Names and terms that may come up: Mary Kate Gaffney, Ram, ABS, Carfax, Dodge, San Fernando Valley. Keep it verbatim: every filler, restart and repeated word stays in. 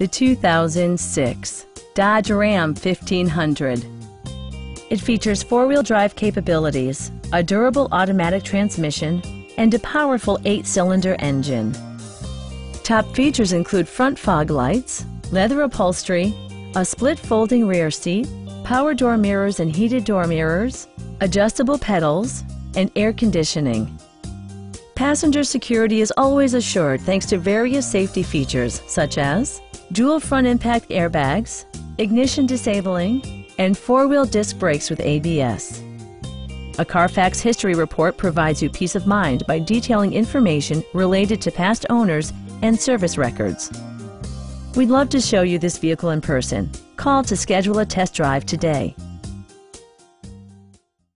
the two thousand six Dodge Ram fifteen hundred. It features four-wheel drive capabilities, a durable automatic transmission, and a powerful eight-cylinder engine. Top features include front fog lights, leather upholstery, a split folding rear seat, power door mirrors and heated door mirrors, adjustable pedals, and air conditioning. Passenger security is always assured thanks to various safety features such as dual front impact airbags, ignition disabling, and four-wheel disc brakes with A B S. A Carfax history report provides you peace of mind by detailing information related to past owners and service records. We'd love to show you this vehicle in person. Call to schedule a test drive today.